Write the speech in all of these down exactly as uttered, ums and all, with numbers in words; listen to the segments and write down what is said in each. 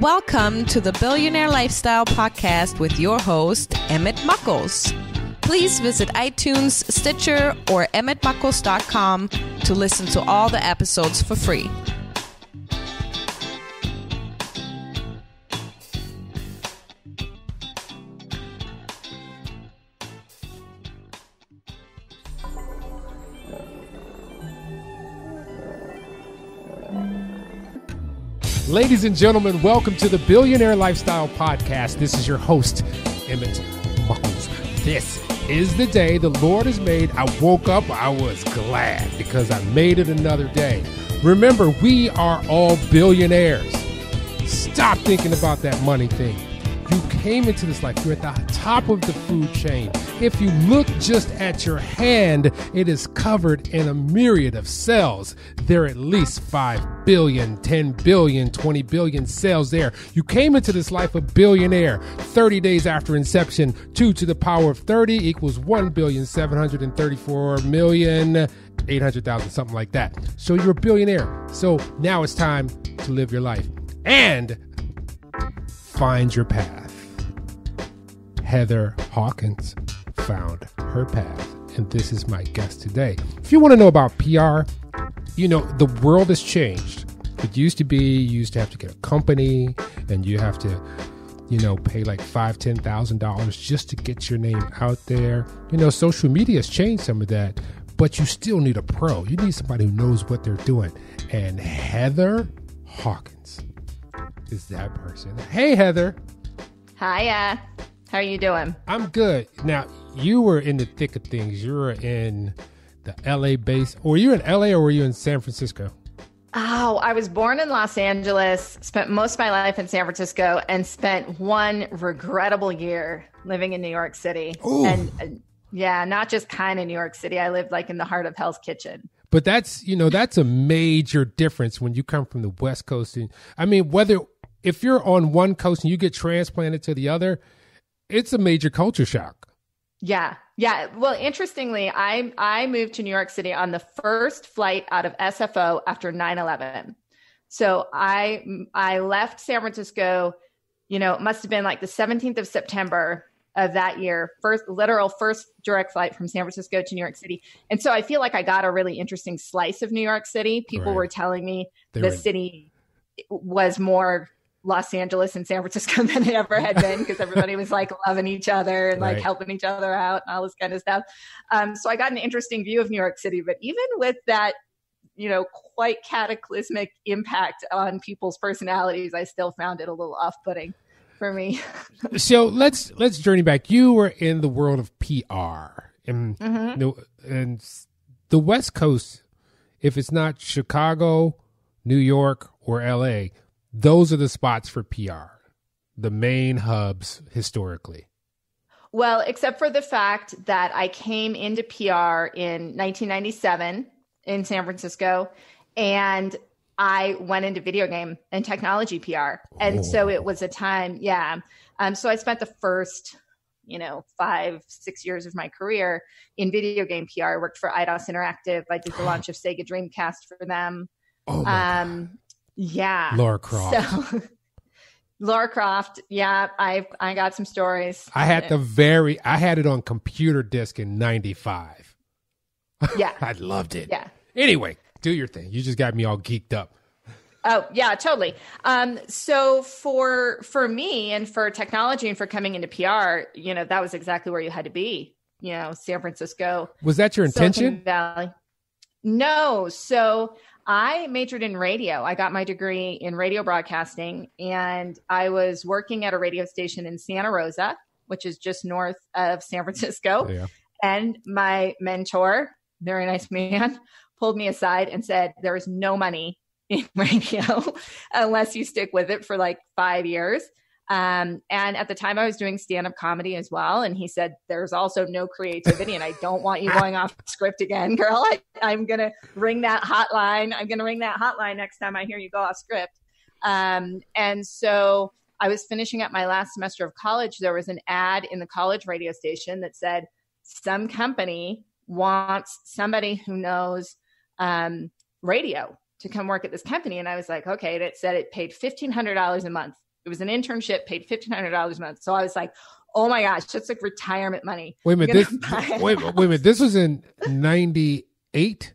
Welcome to the Billionaire Lifestyle Podcast with your host, Emmett Muckles. Please visit iTunes, Stitcher, or emmett muckles dot com to listen to all the episodes for free. Ladies and gentlemen, welcome to the Billionaire Lifestyle Podcast. This is your host, Emmett Muckles. This is the day the Lord has made. I woke up, I was glad because I made it another day. Remember, we are all billionaires. Stop thinking about that money thing. You came into this life, you're at the top of the food chain. If you look just at your hand, it is covered in a myriad of cells. There are at least five billion, ten billion, twenty billion cells there. You came into this life a billionaire. thirty days after inception, two to the power of thirty equals one billion, seven hundred thirty-four million, eight hundred thousand, something like that. So you're a billionaire. So now it's time to live your life and find your path. Heather Hawkins found her path, and this is my guest today. If you want to know about P R, you know, the world has changed. It used to be you used to have to get a company, and you have to, you know, pay like five, ten thousand dollars just to get your name out there. You know, social media has changed some of that, but you still need a pro. You need somebody who knows what they're doing, and Heather Hawkins is that person. Hey, Heather. Hiya. How are you doing? I'm good. Now, you were in the thick of things. You were in the L A base. Were you in L A or were you in San Francisco? Oh, I was born in Los Angeles, spent most of my life in San Francisco, and spent one regrettable year living in New York City. Ooh. And uh, yeah, not just kind of New York City. I lived like in the heart of Hell's Kitchen. But that's, you know, that's a major difference when you come from the West Coast. And, I mean, whether if you're on one coast and you get transplanted to the other, it's a major culture shock. Yeah. Yeah. Well, interestingly, I I moved to New York City on the first flight out of S F O after nine eleven. So I I left San Francisco, you know, it must have been like the seventeenth of September of that year, first literal first direct flight from San Francisco to New York City. And so I feel like I got a really interesting slice of New York City. People right. were telling me they the were... city was more Los Angeles and San Francisco than it ever had been because everybody was like loving each other and like right. helping each other out and all this kind of stuff. Um, so I got an interesting view of New York City, but even with that, you know, quite cataclysmic impact on people's personalities, I still found it a little off-putting for me. So let's, let's journey back. You were in the world of P R and, mm-hmm. you know, and the West Coast, if it's not Chicago, New York, or L A, those are the spots for P R, the main hubs historically. Well, except for the fact that I came into P R in nineteen ninety-seven in San Francisco, and I went into video game and technology P R. And oh. so it was a time, yeah. Um, so I spent the first, you know, five, six years of my career in video game P R. I worked for I D O S Interactive. I did the launch of Sega Dreamcast for them. Oh, my um, God. Yeah. Lara Croft. So, Lara Croft. Yeah. I I got some stories. I had the very, I had it on computer disc in ninety-five. Yeah. I loved it. Yeah. Anyway, do your thing. You just got me all geeked up. Oh yeah, totally. Um, so for, for me and for technology and for coming into P R, you know, that was exactly where you had to be, you know, San Francisco. Was that your intention? Silicon Valley. No. So I majored in radio. I got my degree in radio broadcasting, and I was working at a radio station in Santa Rosa, which is just north of San Francisco. Yeah. And my mentor, very nice man, pulled me aside and said, there is no money in radio unless you stick with it for like five years. Um, and at the time I was doing stand-up comedy as well. And he said, there's also no creativity and I don't want you going off script again, girl. I, I'm going to ring that hotline. I'm going to ring that hotline next time I hear you go off script. Um, and so I was finishing up my last semester of college. There was an ad in the college radio station that said, some company wants somebody who knows, um, radio to come work at this company. And I was like, okay. And it said it paid fifteen hundred dollars a month. It was an internship, paid fifteen hundred dollars a month. So I was like, oh my gosh, that's like retirement money. Wait a minute. This, wait, wait a minute. This was in ninety-eight?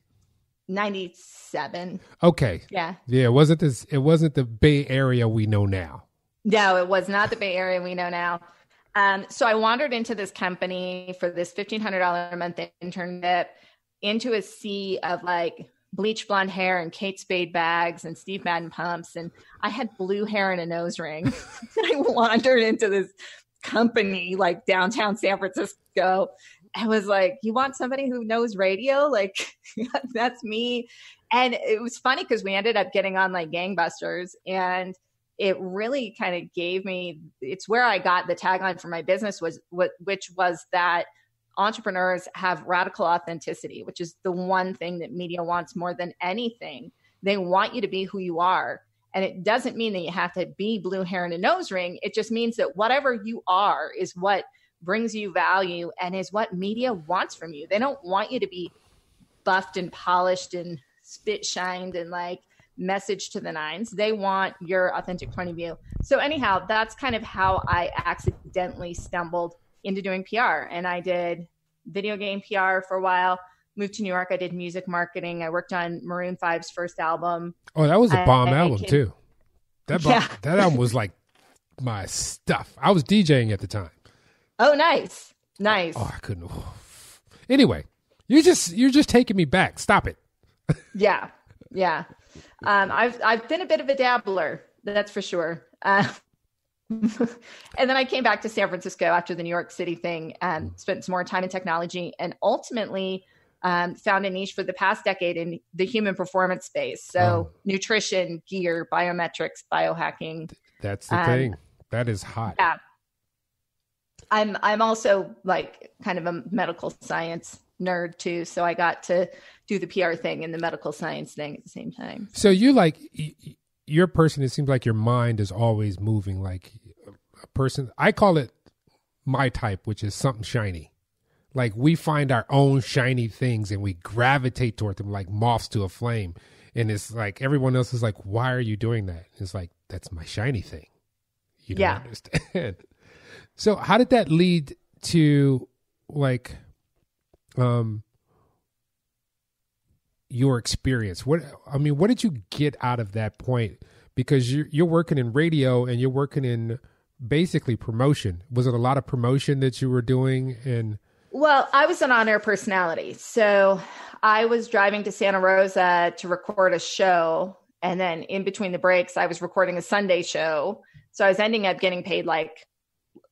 ninety-seven. Okay. Yeah. Yeah. It wasn't this, it wasn't the Bay Area we know now. No, it was not the Bay Area we know now. Um, so I wandered into this company for this fifteen hundred dollars a month internship into a sea of like bleach blonde hair and Kate Spade bags and Steve Madden pumps. And I had blue hair and a nose ring. I wandered into this company like downtown San Francisco. I was like, you want somebody who knows radio? Like, that's me. And it was funny because we ended up getting on like gangbusters, and it really kind of gave me, it's where I got the tagline for my business was what, which was that entrepreneurs have radical authenticity, which is the one thing that media wants more than anything. They want you to be who you are. And it doesn't mean that you have to be blue hair and a nose ring. It just means that whatever you are is what brings you value and is what media wants from you. They don't want you to be buffed and polished and spit shined and like message to the nines. They want your authentic point of view. So anyhow, that's kind of how I accidentally stumbled into doing P R. And I did video game P R for a while, moved to New York. I did music marketing. I worked on Maroon five's first album. Oh, that was a bomb I, album came, too. That bomb, yeah. That album was like my stuff. I was DJing at the time. Oh, nice. Nice. Oh, I couldn't. Anyway, you just, you're just taking me back. Stop it. Yeah. Yeah. Um, I've, I've been a bit of a dabbler. That's for sure. Uh, and then I came back to San Francisco after the New York City thing, um, spent some more time in technology, and ultimately um, found a niche for the past decade in the human performance space. So oh. nutrition, gear, biometrics, biohacking. That's the um, thing. That is hot. Yeah. I'm I'm also like kind of a medical science nerd too, so I got to do the P R thing and the medical science thing at the same time. So you like you're a person. It seems like your mind is always moving. Like a person, I call it my type, which is something shiny. Like we find our own shiny things and we gravitate toward them like moths to a flame. And it's like everyone else is like, "Why are you doing that?" It's like that's my shiny thing. You don't yeah. understand. So how did that lead to like um, your experience? What I mean, what did you get out of that point? Because you're, you're working in radio and you're working in basically promotion. Was it a lot of promotion that you were doing? And well, I was an on-air personality. So I was driving to Santa Rosa to record a show. And then in between the breaks, I was recording a Sunday show. So I was ending up getting paid like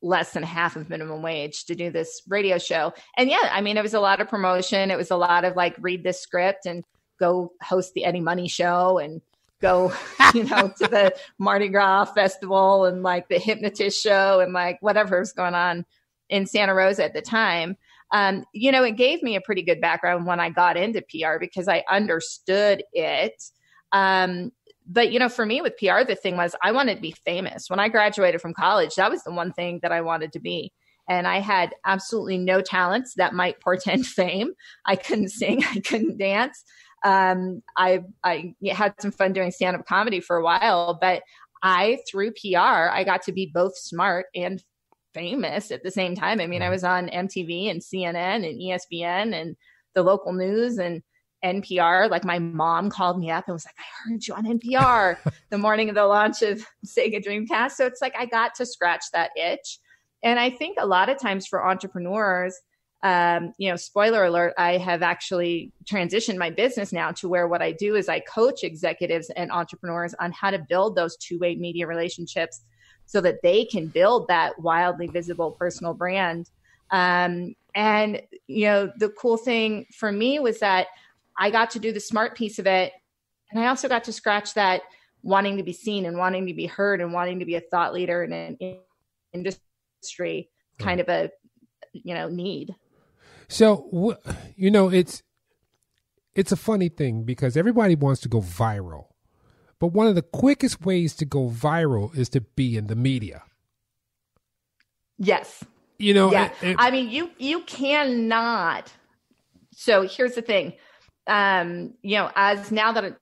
less than half of minimum wage to do this radio show. And yeah, I mean, it was a lot of promotion. It was a lot of like, read this script and go host the Eddie Money show and go, you know, to the Mardi Gras festival and like the hypnotist show and like whatever was going on in Santa Rosa at the time. Um, you know, it gave me a pretty good background when I got into P R because I understood it. Um, But, you know, for me with P R, the thing was I wanted to be famous. When I graduated from college, that was the one thing that I wanted to be. And I had absolutely no talents that might portend fame. I couldn't sing. I couldn't dance. Um, I, I had some fun doing stand-up comedy for a while. But I, through P R, I got to be both smart and famous at the same time. I mean, I was on M T V and C N N and E S P N and the local news and N P R. Like my mom called me up and was like, I heard you on N P R the morning of the launch of Sega Dreamcast. So it's like, I got to scratch that itch. And I think a lot of times for entrepreneurs, um, you know, spoiler alert, I have actually transitioned my business now to where what I do is I coach executives and entrepreneurs on how to build those two-way media relationships so that they can build that wildly visible personal brand. Um, and, you know, the cool thing for me was that I got to do the smart piece of it. And I also got to scratch that wanting to be seen and wanting to be heard and wanting to be a thought leader in an industry kind of a, you know, need. So, you know, it's, it's a funny thing because everybody wants to go viral, but one of the quickest ways to go viral is to be in the media. Yes. You know, yeah. it, it, I mean, you, you cannot. So here's the thing. Um, you know, as now that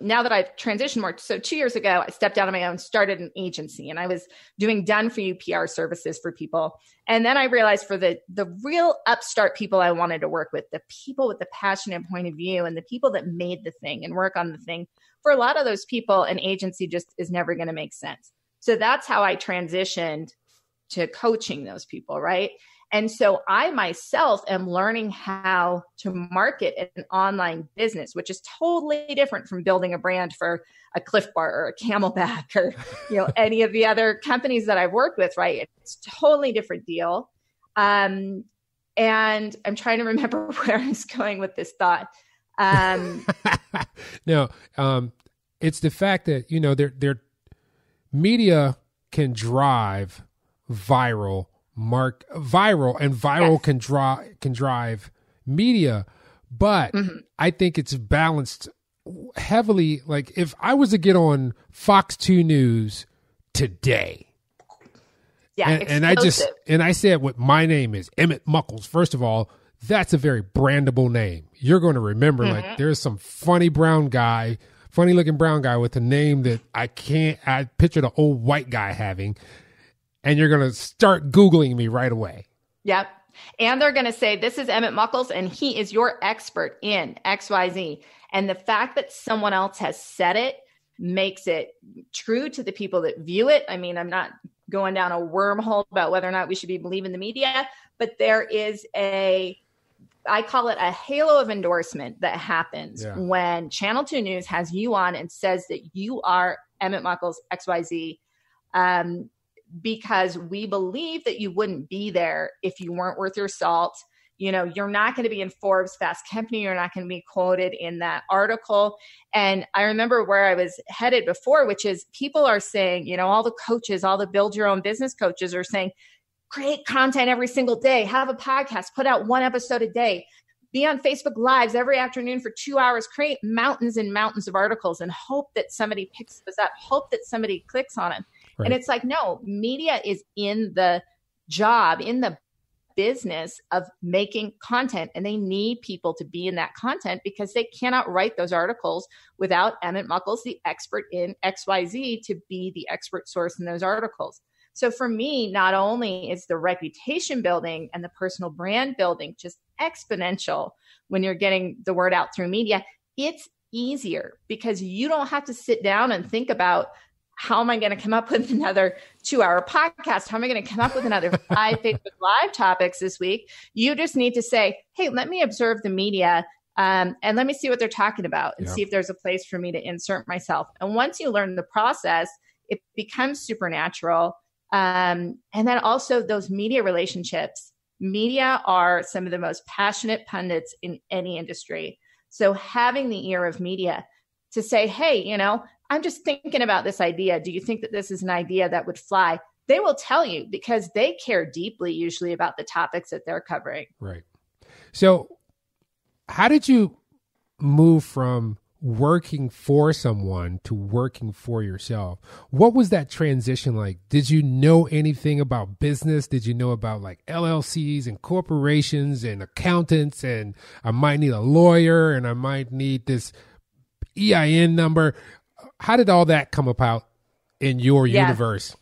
now that I've transitioned more, so two years ago, I stepped out on my own, started an agency, and I was doing done for you P R services for people. And then I realized for the the real upstart people I wanted to work with, the people with the passion and point of view and the people that made the thing and work on the thing, for a lot of those people, an agency just is never going to make sense. So that's how I transitioned to coaching those people, right? And so I myself am learning how to market an online business, which is totally different from building a brand for a Clif Bar or a Camelback or, you know, any of the other companies that I've worked with, right? It's a totally different deal. Um, and I'm trying to remember where I was going with this thought. Um, no, um, it's the fact that, you know, their their media can drive viral mark viral and viral yes. can draw can drive media, but mm-hmm. I think it's balanced heavily. Like if I was to get on Fox two News today, yeah, and, and I just and I said what my name is, Emmett Muckles. First of all, that's a very brandable name. You're going to remember. Mm-hmm. Like there's some funny brown guy, funny looking brown guy with a name that I can't. I picture the old white guy having. And you're going to start Googling me right away. Yep. And they're going to say, this is Emmett Muckles, and he is your expert in X Y Z. And the fact that someone else has said it makes it true to the people that view it. I mean, I'm not going down a wormhole about whether or not we should be believing the media, but there is a, I call it a halo of endorsement that happens yeah. when Channel two News has you on and says that you are Emmett Muckles, X Y Z. Um, because we believe that you wouldn't be there if you weren't worth your salt. You know, you're not going to be in Forbes Fast Company. You're not going to be quoted in that article. And I remember where I was headed before, which is people are saying, you know, all the coaches, all the build your own business coaches are saying, create content every single day, have a podcast, put out one episode a day, be on Facebook Lives every afternoon for two hours, create mountains and mountains of articles and hope that somebody picks those up, hope that somebody clicks on them. Right. And it's like, no, media is in the job, in the business of making content. And they need people to be in that content because they cannot write those articles without Emmett Muckles, the expert in X Y Z, to be the expert source in those articles. So for me, not only is the reputation building and the personal brand building just exponential when you're getting the word out through media, it's easier because you don't have to sit down and think about, how am I going to come up with another two hour podcast? How am I going to come up with another five Facebook Live topics this week? You just need to say, hey, let me observe the media um, and let me see what they're talking about and yeah. see if there's a place for me to insert myself. And once you learn the process, it becomes supernatural. Um, and then also those media relationships. Media are some of the most passionate pundits in any industry. So having the ear of media to say, hey, you know, I'm just thinking about this idea. Do you think that this is an idea that would fly? They will tell you because they care deeply usually about the topics that they're covering. Right. So how did you move from working for someone to working for yourself? What was that transition like? Did you know anything about business? Did you know about like L L Cs and corporations and accountants and I might need a lawyer and I might need this E I N number? How did all that come about in your yeah. universe?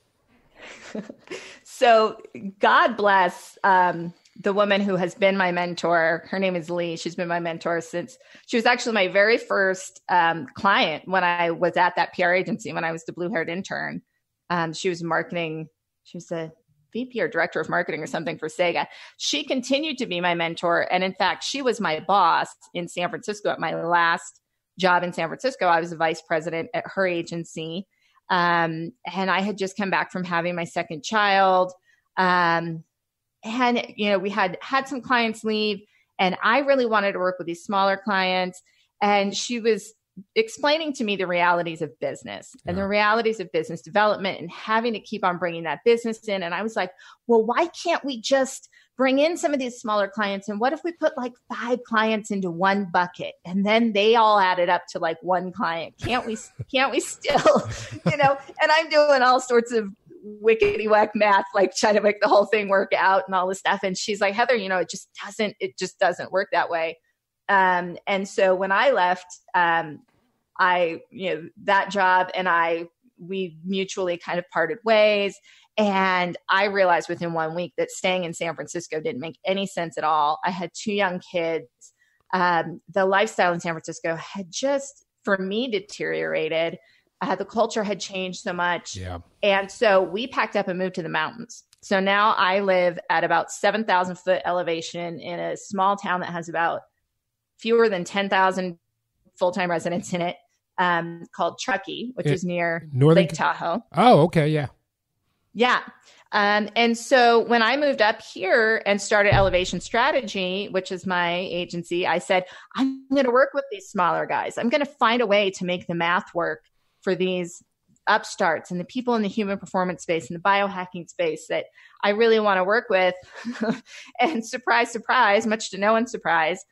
So God bless um, the woman who has been my mentor. Her name is Lee. She's been my mentor since she was actually my very first um, client when I was at that P R agency, when I was the blue-haired intern. Um, she was marketing. She was a V P or director of marketing or something for Sega. She continued to be my mentor. And in fact, she was my boss in San Francisco at my last job in San Francisco. I was a vice president at her agency. Um, and I had just come back from having my second child. Um, and, you know, we had had some clients leave and I really wanted to work with these smaller clients. And she was explaining to me the realities of business yeah. and the realities of business development and having to keep on bringing that business in. And I was like, well, why can't we just bring in some of these smaller clients? And what if we put like five clients into one bucket and then they all added up to like one client? Can't we, can't we still, you know, and I'm doing all sorts of wickety whack math, like trying to make the whole thing work out and all this stuff. And she's like, Heather, you know, it just doesn't, it just doesn't work that way. Um, and so when I left, um, I, you know, that job and I, we mutually kind of parted ways. And I realized within one week that staying in San Francisco didn't make any sense at all. I had two young kids. Um, the lifestyle in San Francisco had just, for me, deteriorated. Uh, the culture had changed so much. Yeah. And so we packed up and moved to the mountains. So now I live at about seven thousand foot elevation in a small town that has about fewer than ten thousand full-time residents in it, um, called Truckee, which it, is near Northern Lake Tahoe. Oh, okay. Yeah. Yeah. Um, and so when I moved up here and started Elevation Strategy, which is my agency, I said, I'm going to work with these smaller guys. I'm going to find a way to make the math work for these upstarts and the people in the human performance space and the biohacking space that I really want to work with. And surprise, surprise, much to no one's surprise,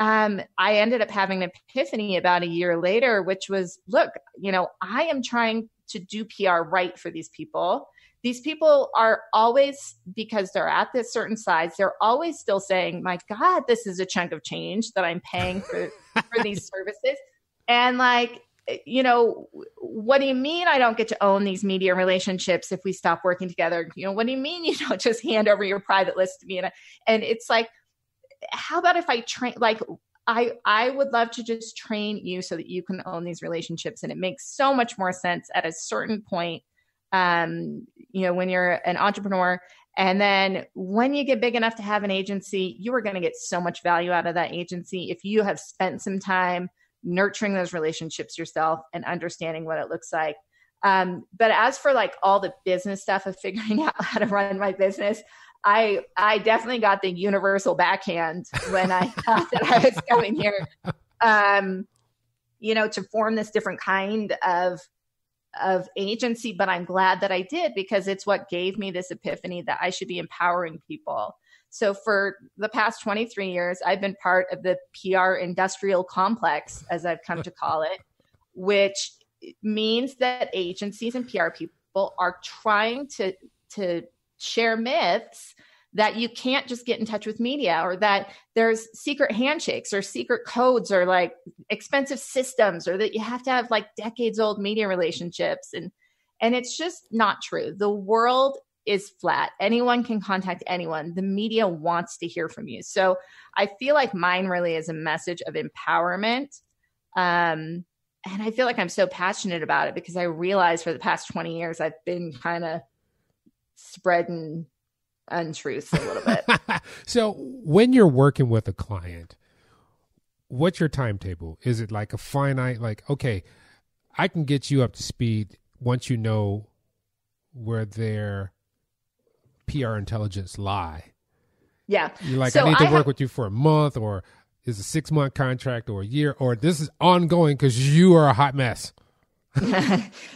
um, I ended up having an epiphany about a year later, which was, look, you know, I am trying to do P R right for these people. These people are always, because they're at this certain size, they're always still saying, my God, this is a chunk of change that I'm paying for, for these services. And like, you know, what do you mean I don't get to own these media relationships if we stop working together? You know, what do you mean you don't just hand over your private list to me? And, and it's like, how about if I train, like, I, I would love to just train you so that you can own these relationships. And it makes so much more sense at a certain point. Um, you know, when you're an entrepreneur, and then when you get big enough to have an agency, you are going to get so much value out of that agency if you have spent some time nurturing those relationships yourself and understanding what it looks like. Um, but as for like all the business stuff of figuring out how to run my business, I, I definitely got the universal backhand when I thought that I was coming here, um, you know, to form this different kind of of agency, but I'm glad that I did because it's what gave me this epiphany that I should be empowering people. So for the past twenty-three years, I've been part of the P R industrial complex, as I've come to call it, which means that agencies and P R people are trying to, to share myths that you can't just get in touch with media, or that there's secret handshakes or secret codes or like expensive systems, or that you have to have like decades old media relationships. And, and it's just not true. The world is flat. Anyone can contact anyone. The media wants to hear from you. So I feel like mine really is a message of empowerment. Um, and I feel like I'm so passionate about it because I realized for the past twenty years, I've been kind of spreading untruths a little bit. So when you're working with a client, what's your timetable? Is it like a finite, like, okay, I can get you up to speed once you know where their P R intelligence lie? Yeah. You're like, so I need to I work ha- with you for a month, or is a six month contract, or a year, or this is ongoing because you are a hot mess.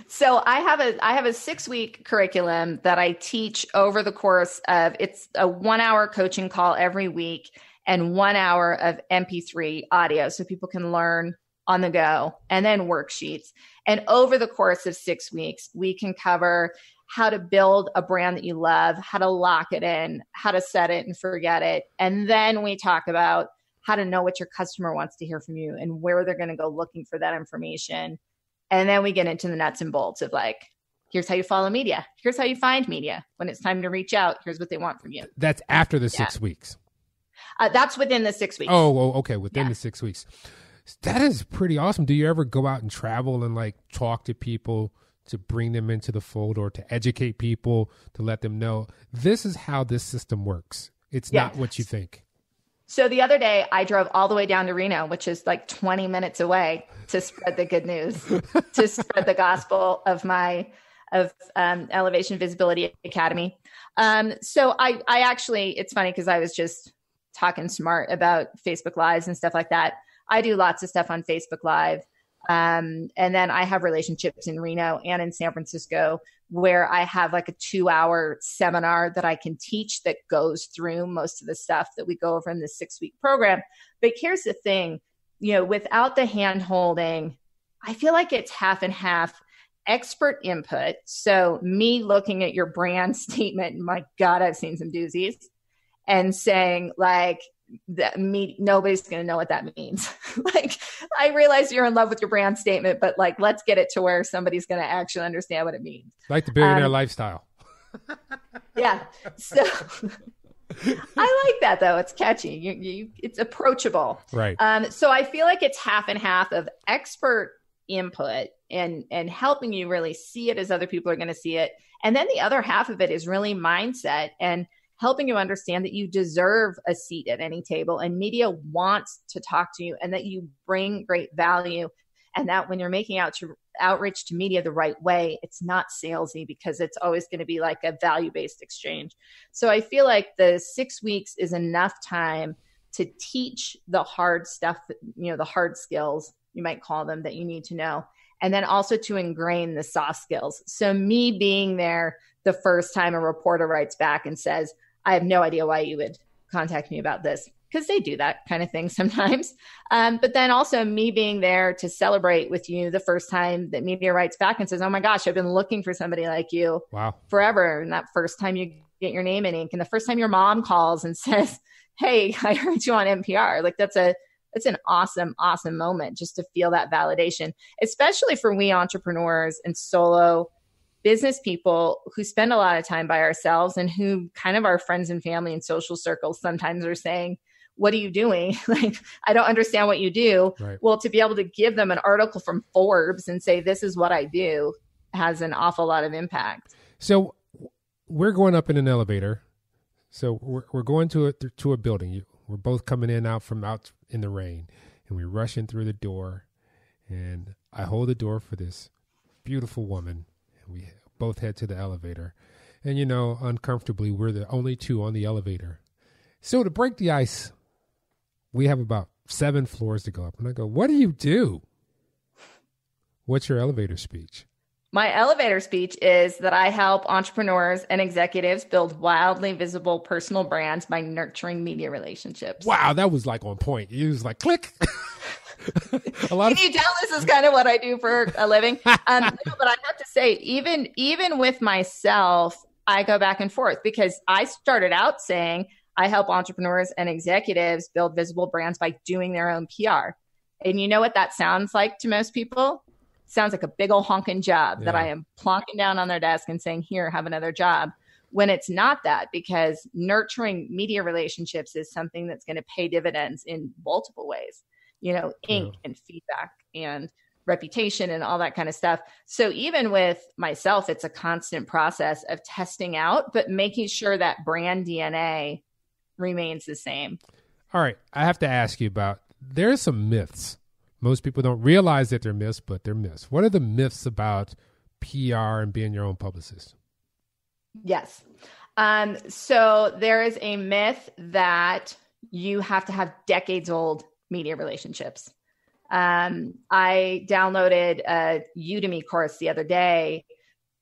So I have a I have a six week curriculum that I teach over the course of, it's a one hour coaching call every week and one hour of M P three audio so people can learn on the go, and then worksheets. And over the course of six weeks, we can cover how to build a brand that you love, how to lock it in, how to set it and forget it. And then we talk about how to know what your customer wants to hear from you and where they're going to go looking for that information. And then we get into the nuts and bolts of like, here's how you follow media. Here's how you find media. When it's time to reach out, here's what they want from you. That's after the yeah. six weeks. Uh, that's within the six weeks. Oh, okay. Within yeah. the six weeks. That is pretty awesome. Do you ever go out and travel and like talk to people to bring them into the fold, or to educate people, to let them know this is how this system works? It's yeah. not what you think. So the other day, I drove all the way down to Reno, which is like twenty minutes away, to spread the good news, to spread the gospel of my of um, Elevation Visibility Academy. Um, so I, I actually, it's funny because I was just talking smart about Facebook Lives and stuff like that. I do lots of stuff on Facebook Live. Um, and then I have relationships in Reno and in San Francisco where I have like a two hour seminar that I can teach that goes through most of the stuff that we go over in this six week program. But here's the thing, you know, without the hand holding, I feel like it's half and half expert input. So me looking at your brand statement, my God, I've seen some doozies, and saying like, that me, nobody's going to know what that means. Like, I realize you're in love with your brand statement, but like, let's get it to where somebody's going to actually understand what it means. Like the billionaire um, lifestyle. Yeah. So I like that though. It's catchy. You, you, it's approachable. Right. Um, so I feel like it's half and half of expert input and, and helping you really see it as other people are going to see it. And then the other half of it is really mindset and helping you understand that you deserve a seat at any table and media wants to talk to you and that you bring great value. And that when you're making out to outreach to media the right way, it's not salesy because it's always going to be like a value-based exchange. So I feel like the six weeks is enough time to teach the hard stuff, you know, the hard skills, you might call them, that you need to know. And then also to ingrain the soft skills. So me being there the first time a reporter writes back and says, I have no idea why you would contact me about this, because they do that kind of thing sometimes. Um, but then also me being there to celebrate with you the first time that media writes back and says, oh my gosh, I've been looking for somebody like you wow. forever. And that first time you get your name in ink and the first time your mom calls and says, hey, I heard you on N P R. Like that's a It's an awesome, awesome moment just to feel that validation, especially for we entrepreneurs and solo business people who spend a lot of time by ourselves and who kind of our friends and family and social circles sometimes are saying, what are you doing? Like, I don't understand what you do. Right. Well, to be able to give them an article from Forbes and say, this is what I do has an awful lot of impact. So we're going up in an elevator. So we're, we're going to a, to a building. You, We're both coming in out from out in the rain and we're rushing through the door and I hold the door for this beautiful woman and we both head to the elevator and, you know, uncomfortably, we're the only two on the elevator. So to break the ice, we have about seven floors to go up and I go, what do you do? What's your elevator speech? My elevator speech is that I help entrepreneurs and executives build wildly visible personal brands by nurturing media relationships. Wow, that was like on point. You was like, click. A lot Can of- you tell this is kind of what I do for a living? Um, no, but I have to say, even, even with myself, I go back and forth because I started out saying I help entrepreneurs and executives build visible brands by doing their own P R. And you know what that sounds like to most people? Sounds like a big old honking job yeah. that I am plonking down on their desk and saying, here, have another job, when it's not that, because nurturing media relationships is something that's going to pay dividends in multiple ways, you know, ink yeah. and feedback and reputation and all that kind of stuff. So even with myself, it's a constant process of testing out, but making sure that brand D N A remains the same. All right. I have to ask you about, there are some myths. Most people don't realize that they're myths, but they're myths. What are the myths about P R and being your own publicist? Yes. Um, so there is a myth that you have to have decades old media relationships. Um, I downloaded a Udemy course the other day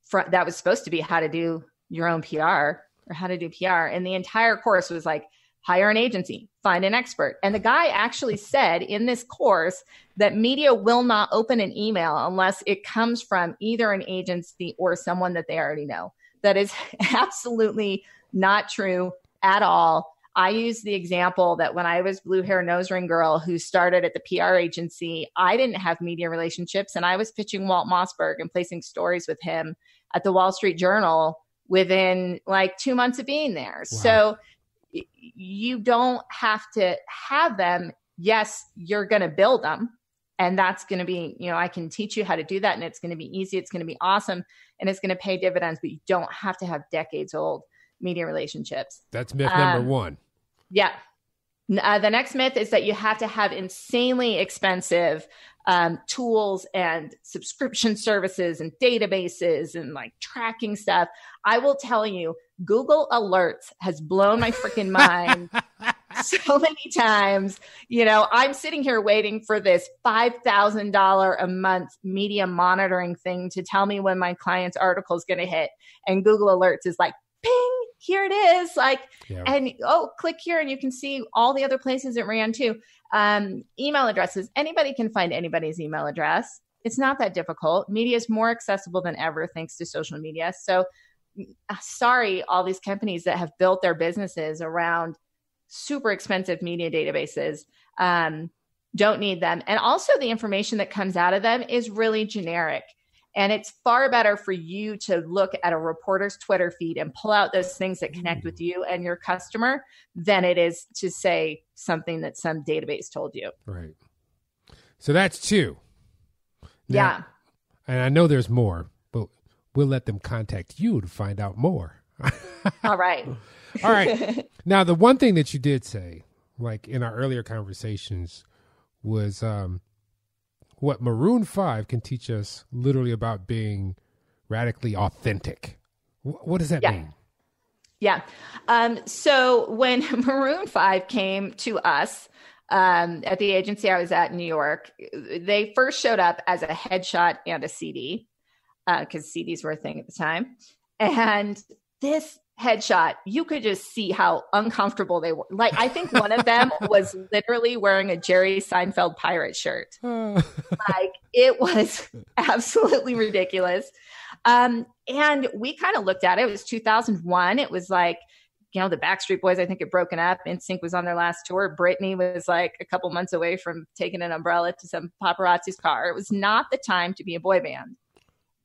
for, that was supposed to be how to do your own P R or how to do P R. And the entire course was like, hire an agency, find an expert. And the guy actually said in this course that media will not open an email unless it comes from either an agency or someone that they already know. That is absolutely not true at all. I use the example that when I was blue hair nose ring girl who started at the P R agency, I didn't have media relationships and I was pitching Walt Mossberg and placing stories with him at the Wall Street Journal within like two months of being there. Wow. So you don't have to have them. Yes, you're going to build them. And that's going to be, you know, I can teach you how to do that. And it's going to be easy. It's going to be awesome. And it's going to pay dividends, but you don't have to have decades old media relationships. That's myth um, number one. Yeah. Uh, the next myth is that you have to have insanely expensive um, tools and subscription services and databases and like tracking stuff. I will tell you, Google Alerts has blown my freaking mind so many times. You know, I'm sitting here waiting for this five thousand dollars a month media monitoring thing to tell me when my client's article is going to hit. And Google Alerts is like, ping, here it is. Like, yeah. and oh, click here and you can see all the other places it ran to. Um, email addresses. Anybody can find anybody's email address. It's not that difficult. Media is more accessible than ever thanks to social media. So sorry, all these companies that have built their businesses around super expensive media databases. Um, don't need them. And also the information that comes out of them is really generic. And it's far better for you to look at a reporter's Twitter feed and pull out those things that connect with you and your customer than it is to say something that some database told you. Right. So that's two. Now, yeah. And I know there's more, but we'll let them contact you to find out more. All right. All right. Now, the one thing that you did say, like in our earlier conversations, was um, what Maroon five can teach us literally about being radically authentic. W- what does that yeah. mean? Yeah. Um, so when Maroon five came to us um, at the agency I was at in New York, they first showed up as a headshot and a C D because uh, C Ds were a thing at the time. And this headshot, you could just see how uncomfortable they were. Like, I think one of them was literally wearing a Jerry Seinfeld pirate shirt. Like, it was absolutely ridiculous. Um, and we kind of looked at it. It was two thousand one. It was like, you know, the Backstreet Boys, I think, had broken up. NSYNC was on their last tour. Britney was like a couple months away from taking an umbrella to some paparazzi's car. It was not the time to be a boy band.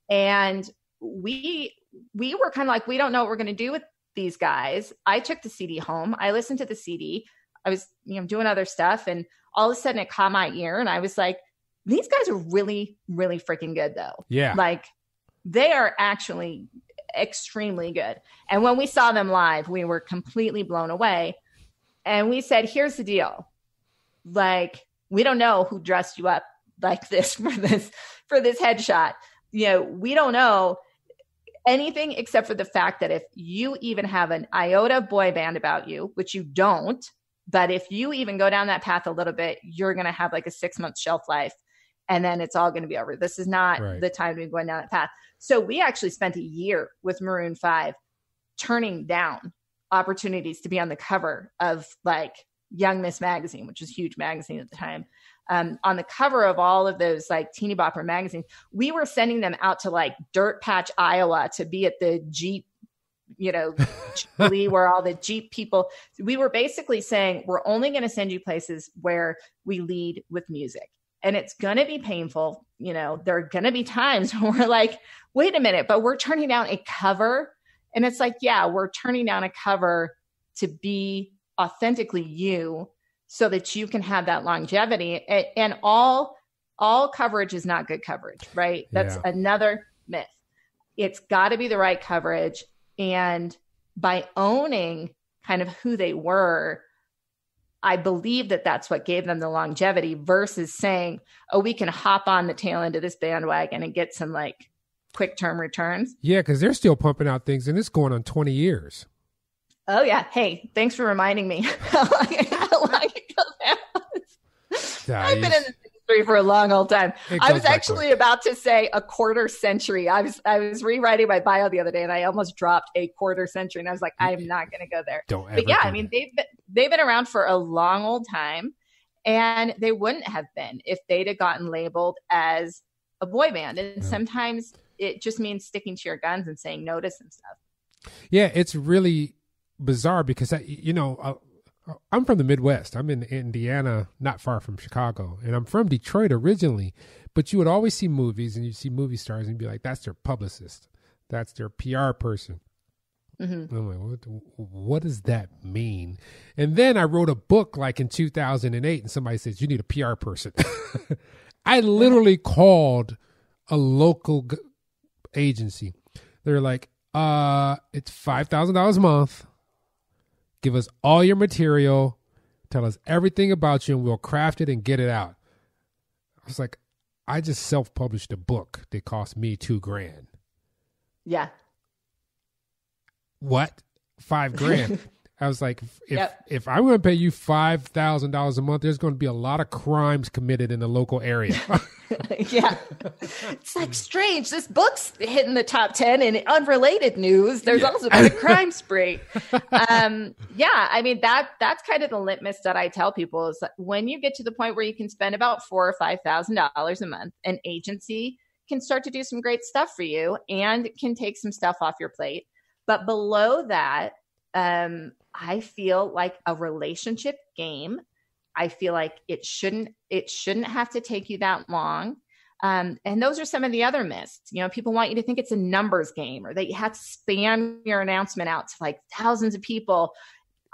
And we... we were kind of like, we don't know what we're going to do with these guys. I took the C D home. I listened to the C D. I was, you know, doing other stuff. And all of a sudden it caught my ear. And I was like, these guys are really, really freaking good though. Yeah. Like they are actually extremely good. And when we saw them live, we were completely blown away. And we said, here's the deal. Like, we don't know who dressed you up like this for this, for this headshot. You know, we don't know anything except for the fact that if you even have an iota boy band about you, which you don't, but if you even go down that path a little bit, you're going to have like a six month shelf life and then it's all going to be over. This is not right. the time to be going down that path. So we actually spent a year with Maroon five turning down opportunities to be on the cover of like Young Miss Magazine, which was a huge magazine at the time. Um, on the cover of all of those like teeny bopper magazines, we were sending them out to like Dirt Patch, Iowa to be at the Jeep, you know, where all the Jeep people, we were basically saying, we're only going to send you places where we lead with music and it's going to be painful. You know, there are going to be times where we're like, wait a minute, but we're turning down a cover. And it's like, yeah, we're turning down a cover to be authentically you, so that you can have that longevity. And all, all coverage is not good coverage, right? That's yeah. another myth. It's got to be the right coverage. And by owning kind of who they were, I believe that that's what gave them the longevity versus saying, oh, we can hop on the tail end of this bandwagon and get some like quick term returns. Yeah. Cause they're still pumping out things and it's going on twenty years. Oh yeah. Hey, thanks for reminding me how long, how long ago that was. Nah, I've been in this industry for a long old time. I was actually about to say a quarter century. I was I was rewriting my bio the other day and I almost dropped a quarter century and I was like, I'm not gonna go there. Don't ever but yeah, I mean they've been, they've been around for a long old time and they wouldn't have been if they'd have gotten labeled as a boy band. And yeah. sometimes it just means sticking to your guns and saying no to some stuff. Yeah, it's really bizarre because I, you know, I, I'm from the Midwest. I'm in Indiana, not far from Chicago, and I'm from Detroit originally. But you would always see movies, and you see movie stars, and you'd be like, "That's their publicist. That's their P R person." Mm-hmm. I'm like, what, "What does that mean?" And then I wrote a book like in two thousand eight, and somebody says, "You need a P R person." I literally called a local g- agency. They're like, "Uh, it's five thousand dollars a month." Give us all your material. Tell us everything about you and we'll craft it and get it out. I was like, I just self-published a book that cost me two grand. Yeah. What? Five grand. I was like, if yep. if I'm going to pay you five thousand dollars a month, there's going to be a lot of crimes committed in the local area. yeah. It's like strange. This book's hitting the top ten and unrelated news. There's yeah. also been a crime spree. um, yeah. I mean, that that's kind of the litmus that I tell people is that when you get to the point where you can spend about four or five thousand dollars a month, an agency can start to do some great stuff for you and can take some stuff off your plate. But below that, um, I feel like a relationship game. I feel like it shouldn't, it shouldn't have to take you that long. Um, and those are some of the other myths. You know, people want you to think it's a numbers game or that you have to spam your announcement out to like thousands of people.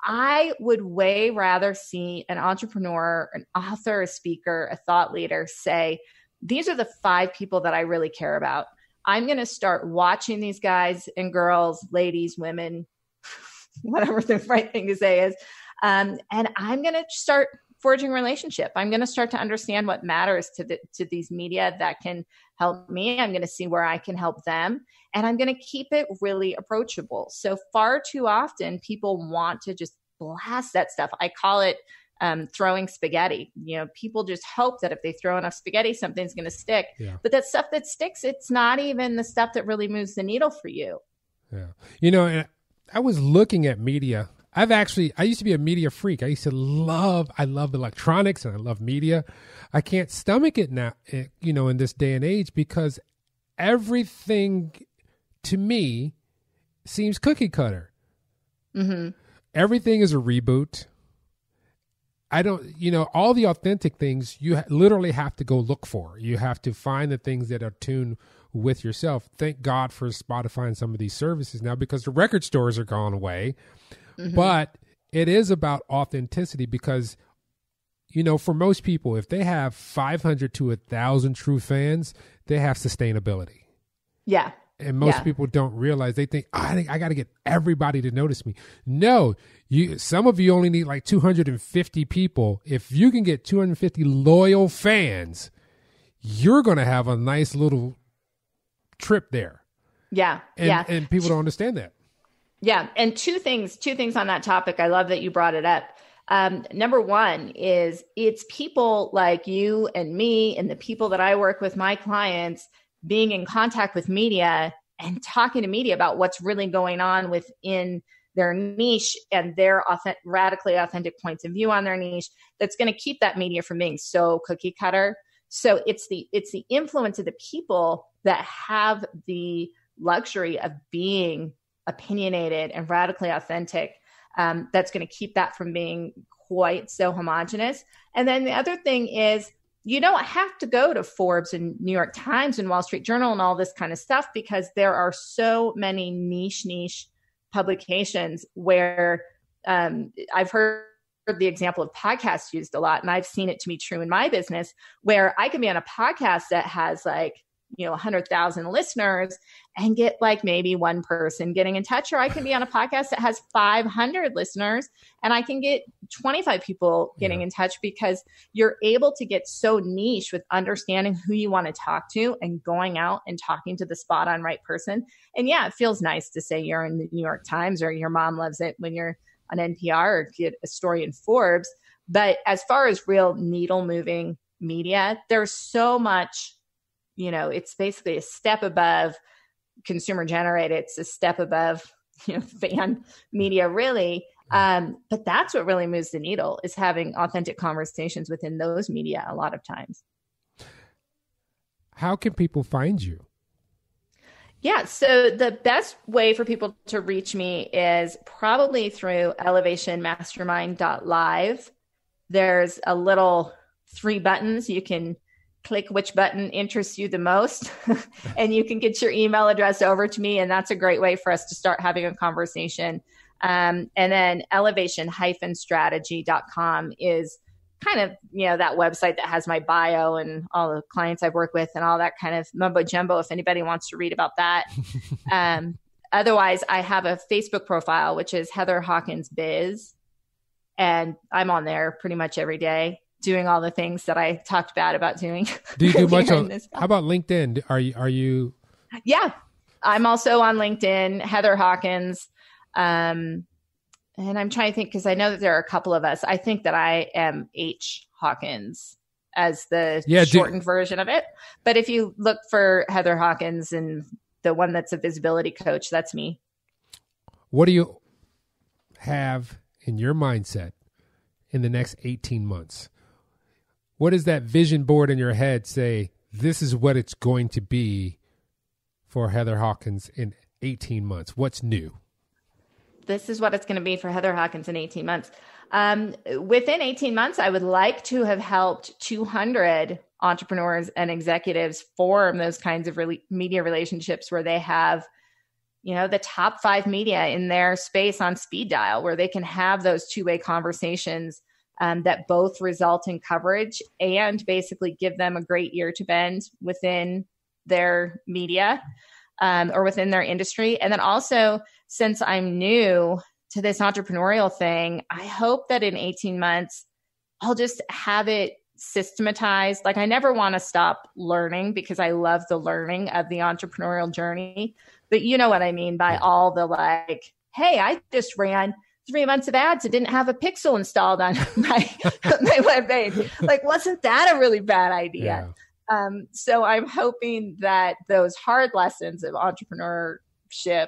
I would way rather see an entrepreneur, an author, a speaker, a thought leader say, these are the five people that I really care about. I'm going to start watching these guys and girls, ladies, women, whatever the right thing to say is. Um, and I'm going to start forging relationship. I'm going to start to understand what matters to the, to these media that can help me. I'm going to see where I can help them, and I'm going to keep it really approachable. So far too often people want to just blast that stuff. I call it um, throwing spaghetti. You know, people just hope that if they throw enough spaghetti, something's going to stick, yeah. But that stuff that sticks, it's not even the stuff that really moves the needle for you. Yeah. You know, I was looking at media. I've actually, I used to be a media freak. I used to love, I love electronics and I love media. I can't stomach it now, you know, in this day and age, because everything to me seems cookie cutter. Mm-hmm. Everything is a reboot. I don't, you know, all the authentic things you ha- literally have to go look for. You have to find the things that are tuned with yourself. Thank God for Spotify and some of these services now, because the record stores are gone away. Mm-hmm. But it is about authenticity, because, you know, for most people, if they have five hundred to one thousand true fans, they have sustainability. Yeah. And most yeah. people don't realize. They think, oh, I think I got to get everybody to notice me. No, you. Some of you only need like two hundred fifty people. If you can get two hundred fifty loyal fans, you're going to have a nice little trip there. Yeah. And, yeah. and people don't understand that. Yeah. And two things, two things on that topic. I love that you brought it up. Um, number one is it's people like you and me and the people that I work with, my clients, being in contact with media and talking to media about what's really going on within their niche and their authentic, radically authentic points of view on their niche. That's going to keep that media from being so cookie cutter. So it's the, it's the influence of the people that have the luxury of being opinionated and radically authentic. Um, that's going to keep that from being quite so homogenous. And then the other thing is, you don't have to go to Forbes and New York Times and Wall Street Journal and all this kind of stuff, because there are so many niche, niche publications where um, I've heard the example of podcasts used a lot. And I've seen it to be true in my business, where I can be on a podcast that has like, you know, one hundred thousand listeners and get like maybe one person getting in touch, or I can be on a podcast that has five hundred listeners and I can get twenty-five people getting yeah. in touch, because you're able to get so niche with understanding who you want to talk to and going out and talking to the spot on right person. And yeah, it feels nice to say you're in the New York Times or your mom loves it when you're on N P R or get a story in Forbes. But as far as real needle moving media, there's so much. You know, it's basically a step above consumer generated. It's a step above, you know, fan media, really. Um, but that's what really moves the needle, is having authentic conversations within those media a lot of times. How can people find you? Yeah. So the best way for people to reach me is probably through elevation mastermind dot live. There's a little three buttons. You can click which button interests you the most, and you can get your email address over to me. And that's a great way for us to start having a conversation. Um, and then elevation dash strategy dot com is kind of, you know, that website that has my bio and all the clients I've worked with and all that kind of mumbo jumbo, if anybody wants to read about that. um, otherwise, I have a Facebook profile, which is Heather Hawkins Biz. And I'm on there pretty much every day, doing all the things that I talked bad about doing. Do you do much on, how about LinkedIn? Are you, are you? Yeah, I'm also on LinkedIn, Heather Hawkins. Um, and I'm trying to think, cause I know that there are a couple of us. I think that I am H Hawkins as the yeah, shortened do- version of it. But if you look for Heather Hawkins and the one that's a visibility coach, that's me. What do you have in your mindset in the next eighteen months? What does that vision board in your head say? This is what it's going to be for Heather Hawkins in eighteen months. What's new? this is what it's going to be for Heather Hawkins in eighteen months. Um, within eighteen months, I would like to have helped two hundred entrepreneurs and executives form those kinds of re- media relationships where they have, you know, the top five media in their space on speed dial, where they can have those two-way conversations um, that both result in coverage and basically give them a great ear to bend within their media um, or within their industry. And then also, since I'm new to this entrepreneurial thing, I hope that in eighteen months, I'll just have it systematized. Like, I never want to stop learning because I love the learning of the entrepreneurial journey. But you know what I mean by all the like, hey, I just ran three months of ads. It didn't have a pixel installed on my, my web page. Like, wasn't that a really bad idea? Yeah. Um, so I'm hoping that those hard lessons of entrepreneurship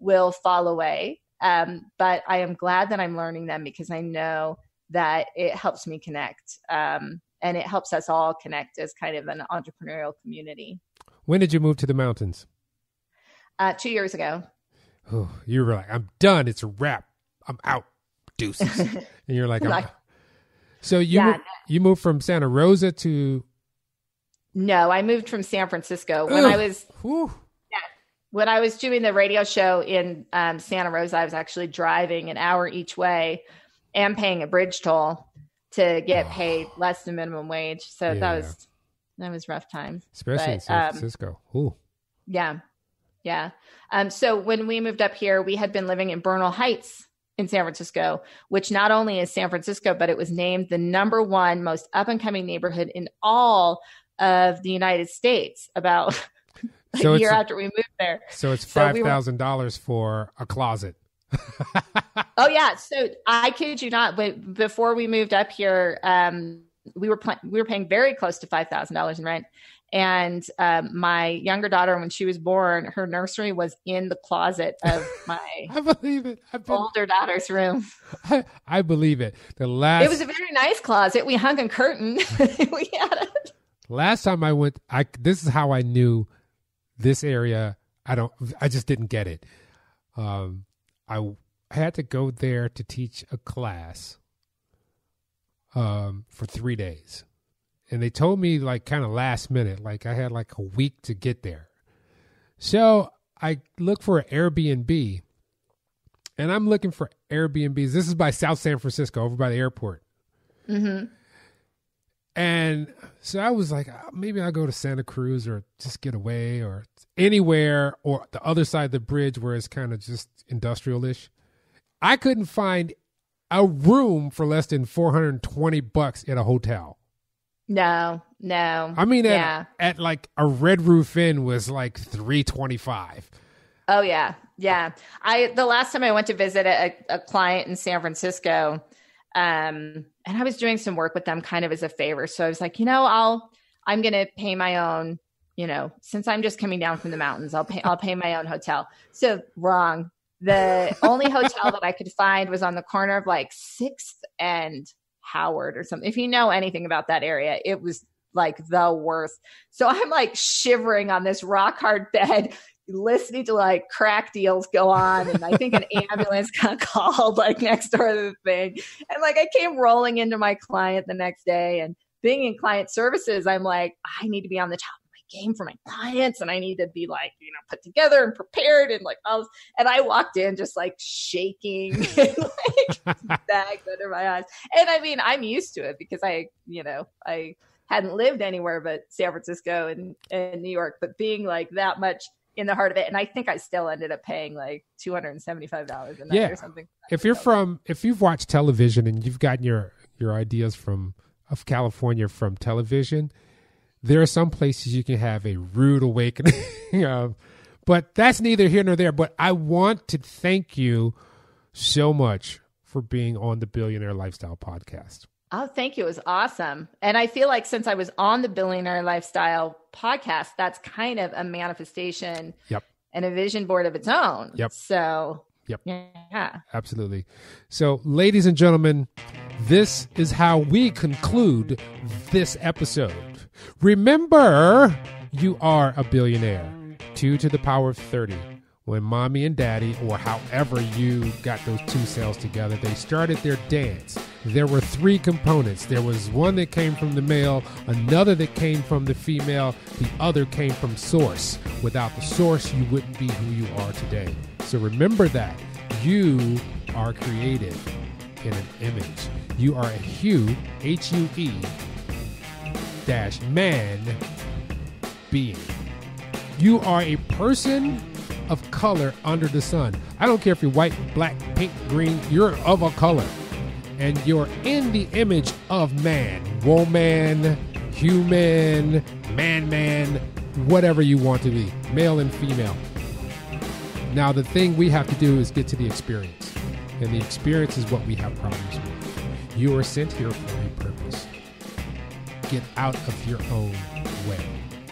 will fall away. Um, but I am glad that I'm learning them because I know that it helps me connect. Um, and it helps us all connect as kind of an entrepreneurial community. When did you move to the mountains? Uh, two years ago. Oh, you were like, I'm done. It's a wrap. I'm out. Deuces. And you're like, I'm like out. So you, yeah, moved, you moved from Santa Rosa to... No, I moved from San Francisco. When Ugh. I was... Whew. When I was doing the radio show in um, Santa Rosa, I was actually driving an hour each way and paying a bridge toll to get oh. paid less than minimum wage. So yeah. that was that was rough times. Especially but, in San um, Francisco. Ooh. Yeah. Yeah. Um, so when we moved up here, we had been living in Bernal Heights in San Francisco, which not only is San Francisco, but it was named the number one most up-and-coming neighborhood in all of the United States about... So a year after we moved there. So it's five thousand dollars for a closet. Oh, yeah. So I kid you not, but before we moved up here, um, we were pl- we were paying very close to five thousand dollars in rent. And um, my younger daughter, when she was born, her nursery was in the closet of my I believe it. I've been... older daughter's room. I, I believe it. The last It was a very nice closet. We hung a curtain. we had a... Last time I went, I this is how I knew this area, I don't, I just didn't get it. Um, I, I had to go there to teach a class um, for three days. And they told me like kind of last minute, like I had like a week to get there. So I looked for an Airbnb and I'm looking for Airbnbs. This is by South San Francisco over by the airport. Mm-hmm. And so I was like, maybe I'll go to Santa Cruz or just get away or anywhere or the other side of the bridge where it's kind of just industrial-ish. I couldn't find a room for less than four hundred twenty bucks at a hotel. No, no. I mean, at, yeah. at like a Red Roof Inn was like three twenty-five. Oh, yeah. Yeah. I The last time I went to visit a, a client in San Francisco, Um, and I was doing some work with them kind of as a favor. So I was like, you know, I'll, I'm going to pay my own, you know, since I'm just coming down from the mountains, I'll pay, I'll pay my own hotel. So wrong. The only hotel that I could find was on the corner of like sixth and Howard or something. If you know anything about that area, it was like the worst. So I'm like shivering on this rock hard bed, listening to like crack deals go on, and I think an ambulance got called like next door to the thing, and like I came rolling into my client the next day. And being in client services, I'm like, I need to be on the top of my game for my clients, and I need to be like, you know, put together and prepared and like all. And I walked in just like shaking and like bags under my eyes. And I mean, I'm used to it because I, you know, I hadn't lived anywhere but San Francisco and, and New York, but being like that much in the heart of it. And I think I still ended up paying like two hundred seventy-five dollars a night yeah. or something. If you're from, if you've watched television and you've gotten your, your ideas from, of California from television, there are some places you can have a rude awakening of, but that's neither here nor there. But I want to thank you so much for being on the Billionaire Lifestyle Podcast. Oh, thank you. It was awesome. And I feel like since I was on the Billionaire Lifestyle Podcast, that's kind of a manifestation yep. and a vision board of its own. Yep. So, yep. yeah. Absolutely. So, ladies and gentlemen, this is how we conclude this episode. Remember, you are a billionaire. Two to the power of thirty. when mommy and daddy, or however you got those two cells together, they started their dance. There were three components. There was one that came from the male, another that came from the female, the other came from source. Without the source, you wouldn't be who you are today. So remember that. You are created in an image. You are a hue, H U E, dash man being. You are a person of color under the sun. I don't care if you're white, black, pink, green, you're of a color. And you're in the image of man, woman, human, man-man, whatever you want to be, male and female. Now, the thing we have to do is get to the experience. And the experience is what we have problems with. You are sent here for a purpose. Get out of your own way.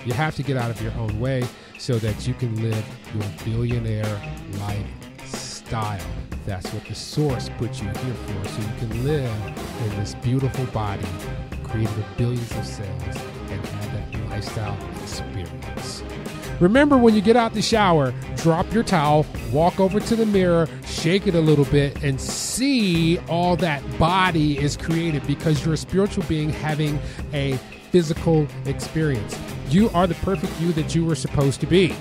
You have to get out of your own way so that you can live your billionaire lifestyle. That's what the source puts you here for, so you can live in this beautiful body, created with billions of cells, and have that lifestyle experience. Remember, when you get out the shower, drop your towel, walk over to the mirror, shake it a little bit, and see all that body is created, because you're a spiritual being having a physical experience. You are the perfect you that you were supposed to be.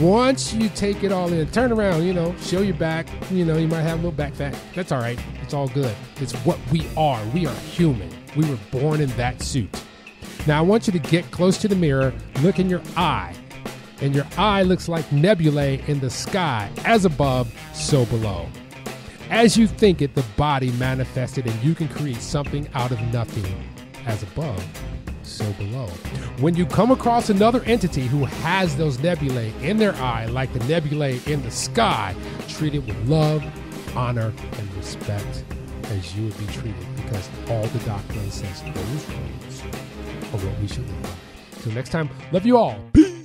Once you take it all in, turn around, you know, show your back. You know, you might have a little back fat. That's all right. It's all good. It's what we are. We are human. We were born in that suit. Now, I want you to get close to the mirror, look in your eye, and your eye looks like nebulae in the sky, as above, so below. As you think it, the body manifested, and you can create something out of nothing, as above, so below. When you come across another entity who has those nebulae in their eye, like the nebulae in the sky, treat it with love, honor, and respect as you would be treated, because all the doctrine says those rules are what we should live by. Till next time, love you all. Peace.